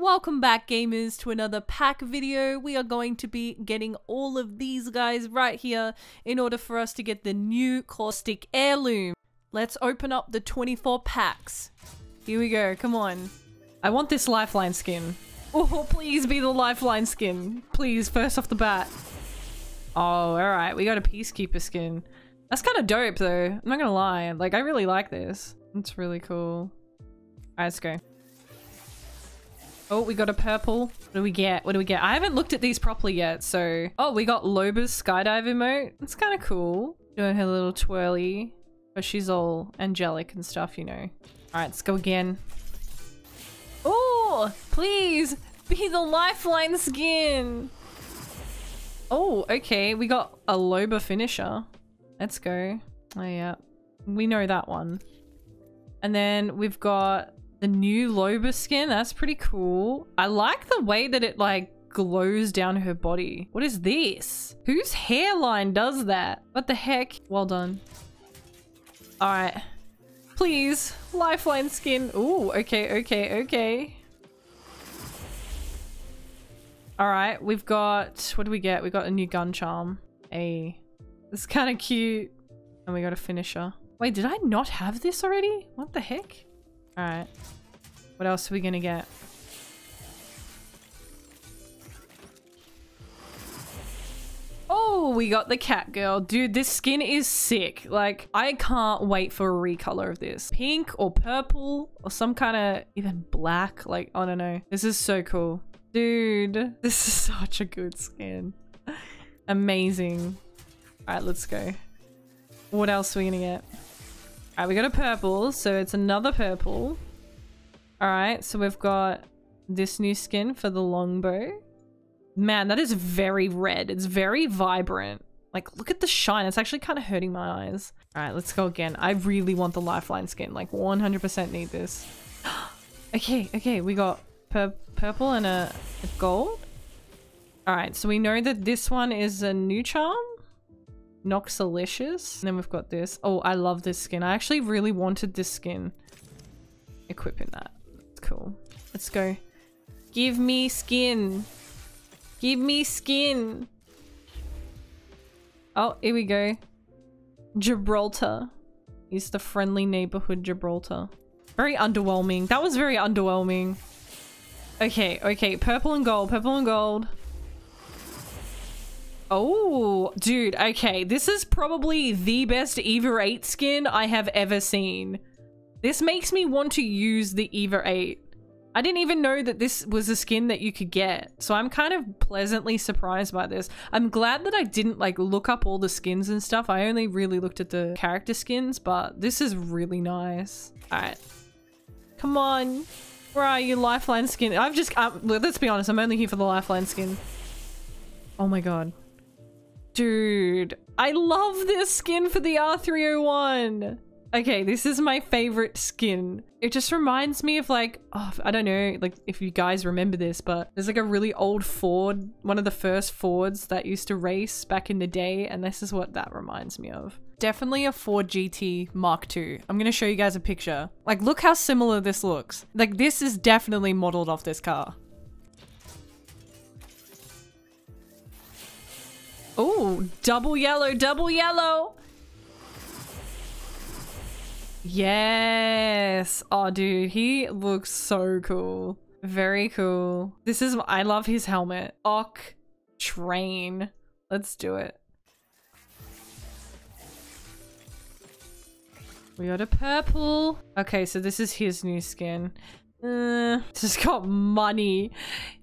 Welcome back, gamers, to another pack video. We are going to be getting all of these guys right here in order for us to get the new Caustic heirloom. Let's open up the 24 packs. Here we go, come on. I want this Lifeline skin. Oh, please be the Lifeline skin. Please, first off the bat. Oh, alright, we got a Peacekeeper skin. That's kind of dope though, I'm not gonna lie. Like, I really like this. It's really cool. Alright, let's go. Oh, we got a purple. What do we get? What do we get? I haven't looked at these properly yet, so... Oh, we got Loba's skydive emote. It's kind of cool. Doing her little twirly. But she's all angelic and stuff, you know. Alright, let's go again. Oh, please be the Lifeline skin. Oh, okay. We got a Loba finisher. Let's go. Oh, yeah. We know that one. And then we've got... the new Loba skin, that's pretty cool. I like the way that it like glows down her body. What is this? Whose hairline does that? What the heck? Well done. All right, please, Lifeline skin. Ooh, okay, okay, okay. All right, we've got, what do we get? We got a new gun charm. Hey, it's kind of cute. And we got a finisher. Wait, did I not have this already? What the heck? Alright, what else are we gonna get? Oh, we got the cat girl. Dude, this skin is sick. Like, I can't wait for a recolor of this. Pink or purple or some kind of even black. Like, I don't know. This is so cool. Dude, this is such a good skin. Amazing. Alright, let's go. What else are we gonna get? Alright, we got a purple, so it's another purple. Alright, so we've got this new skin for the Longbow. Man, that is very red. It's very vibrant. Like, look at the shine. It's actually kind of hurting my eyes. Alright, let's go again. I really want the Lifeline skin. Like, 100% need this. Okay, okay, we got purple and a gold. Alright, so we know that this one is a new charm. Noxalicious. And then we've got this. Oh, I love this skin. I actually really wanted this skin. Equipping that. It's cool. Let's go. Give me skin. Give me skin. Oh, here we go. Gibraltar. He's the friendly neighborhood Gibraltar. Very underwhelming. That was very underwhelming. Okay, okay. Purple and gold. Purple and gold. Oh, dude, okay. This is probably the best Eva8 skin I have ever seen. This makes me want to use the Eva8. I didn't even know that this was a skin that you could get. So I'm kind of pleasantly surprised by this. I'm glad that I didn't like look up all the skins and stuff. I only really looked at the character skins, but this is really nice. All right, come on. Where are you, Lifeline skin? I've just, let's be honest, I'm only here for the Lifeline skin. Oh my God. Dude, I love this skin for the R301. Okay, this is my favorite skin. It just reminds me of like, oh, I don't know, like if you guys remember this, but there's like a really old Ford, one of the first Fords that used to race back in the day. And this is what that reminds me of. Definitely a Ford GT Mark II. I'm going to show you guys a picture. Like, look how similar this looks. Like, this is definitely modeled off this car. Oh, double yellow, double yellow. Yes. Oh, dude, he looks so cool. Very cool. This is, I love his helmet. Ock train. Let's do it. We got a purple. Okay, so this is his new skin. Just got money.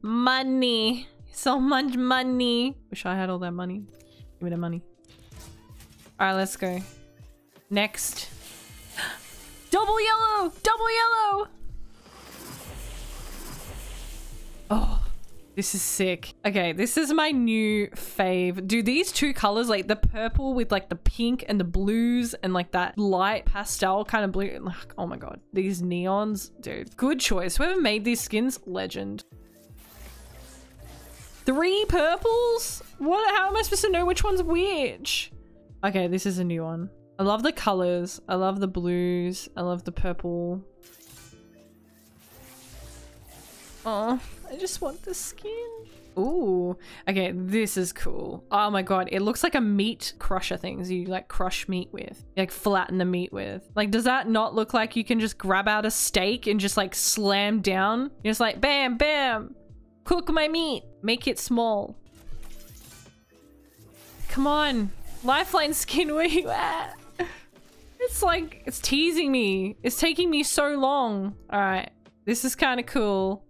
Money. So much money. Wish I had all that money. Give me the money. All right, let's go. Next. Double yellow! Double yellow! Oh, this is sick. Okay, this is my new fave. Dude, these two colors, like the purple with like the pink and the blues and like that light pastel kind of blue. Like, oh my God, these neons, dude. Good choice. Whoever made these skins, legend. 3 purples? What? How am I supposed to know which one's which? Okay, this is a new one. I love the colors. I love the blues. I love the purple. Oh, I just want the skin. Ooh, okay, this is cool. Oh my god, it looks like a meat crusher things you like crush meat with, you, like flatten the meat with. Like, does that not look like you can just grab out a steak and just like slam down? You're just like, bam, bam, cook my meat, make it small. Come on, Lifeline skin, where you at? It's like, it's teasing me. It's taking me so long. All right, this is kind of cool.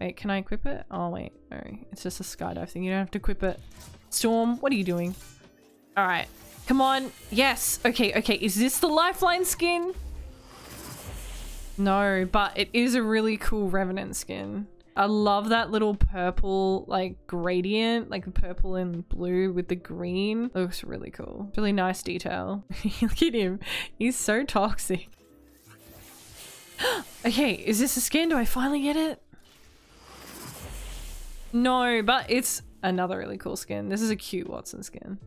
Wait, can I equip it? Oh, wait. No, it's just a skydive thing. You don't have to equip it. Storm, what are you doing? All right. Come on. Yes. Okay, okay. Is this the Lifeline skin? No, but it is a really cool Revenant skin. I love that little purple, like, gradient. Like, the purple and blue with the green. It looks really cool. Really nice detail. Look at him. He's so toxic. Okay, is this a skin? Do I finally get it? No, but it's another really cool skin. This is a cute Watson skin.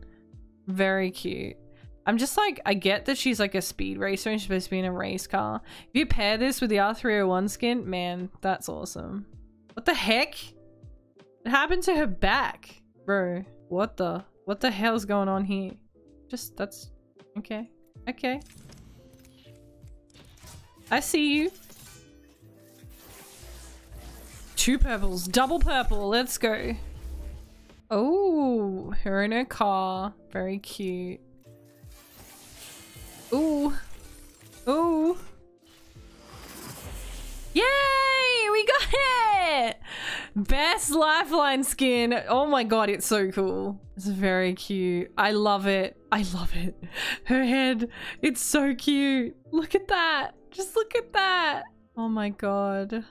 Very cute. I'm just like, I get that she's like a speed racer and she's supposed to be in a race car. If you pair this with the R301 skin, man, that's awesome. What the heck? It happened to her back, bro. What the hell's going on here? Just, that's okay. Okay. I see you. Two purples, double purple, let's go. Oh, her in her car, very cute. Ooh, ooh. Yay, we got it! Best Lifeline skin. Oh my god, it's so cool. It's very cute. I love it. I love it. Her head, it's so cute. Look at that, just look at that. Oh my god.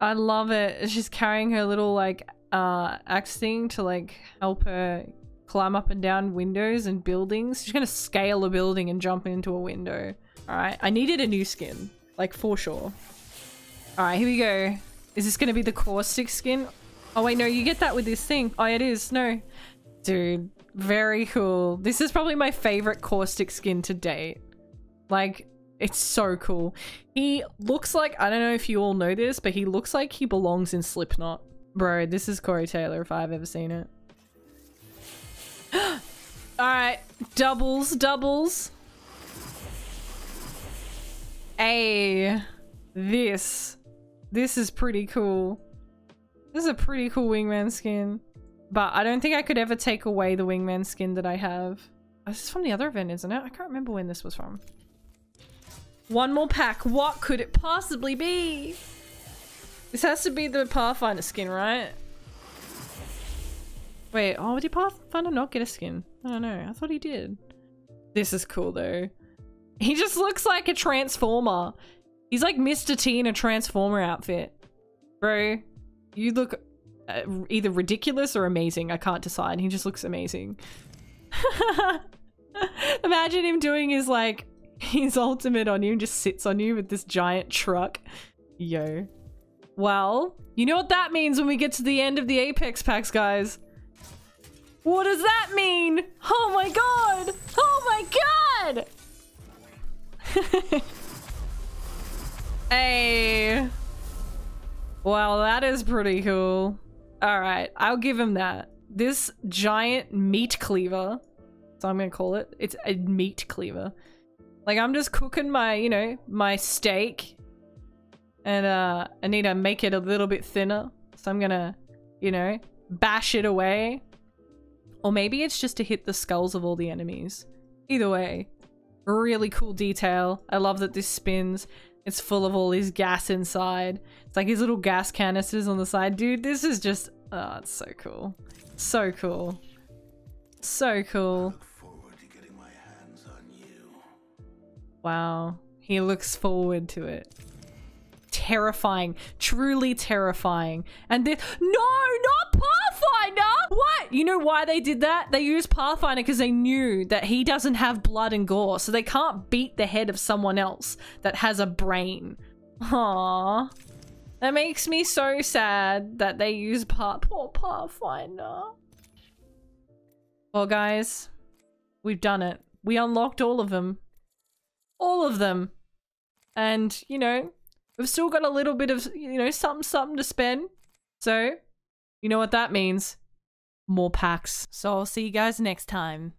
I love it. She's carrying her little like axe thing to like help her climb up and down windows and buildings. She's gonna scale a building and jump into a window. All right, I needed a new skin, like, for sure. All right, here we go. Is this gonna be the Caustic skin? Oh wait, no, you get that with this thing. Oh, it is. No, dude, very cool. This is probably my favorite Caustic skin to date. Like, it's so cool. He looks like, I don't know if you all know this, but he looks like he belongs in Slipknot. Bro, this is Corey Taylor if I've ever seen it. All right, doubles, doubles. Hey, this is pretty cool. This is a pretty cool Wingman skin, but I don't think I could ever take away the Wingman skin that I have. Oh, this is from the other event, isn't it? I can't remember when this was from. One more pack. What could it possibly be? This has to be the Pathfinder skin, right? Wait, oh, did Pathfinder not get a skin? I don't know. I thought he did. This is cool, though. He just looks like a Transformer. He's like Mr. T in a Transformer outfit. Bro, you look either ridiculous or amazing. I can't decide. He just looks amazing. Imagine him doing his, like, his ultimate on you and just sits on you with this giant truck. Yo. Well, you know what that means when we get to the end of the Apex packs, guys. What does that mean? Oh my god! Oh my god! Hey. Well, that is pretty cool. Alright, I'll give him that. This giant meat cleaver. So I'm gonna call it. It's a meat cleaver. Like, I'm just cooking my, you know, my steak, and I need to make it a little bit thinner. So I'm gonna, you know, bash it away. Or maybe it's just to hit the skulls of all the enemies. Either way, really cool detail. I love that this spins. It's full of all his gas inside. It's like his little gas canisters on the side. Dude, this is just, oh, it's so cool. So cool. So cool. Wow, he looks forward to it. Terrifying, truly terrifying. And this, no, not Pathfinder! What? You know why they did that? They used Pathfinder because they knew that he doesn't have blood and gore, so they can't beat the head of someone else that has a brain. Aww. That makes me so sad that they use poor Pathfinder. Well, guys, we've done it. We unlocked all of them. All of them. And, you know, we've still got a little bit of, you know, something to spend. So, you know what that means. More packs. So I'll see you guys next time.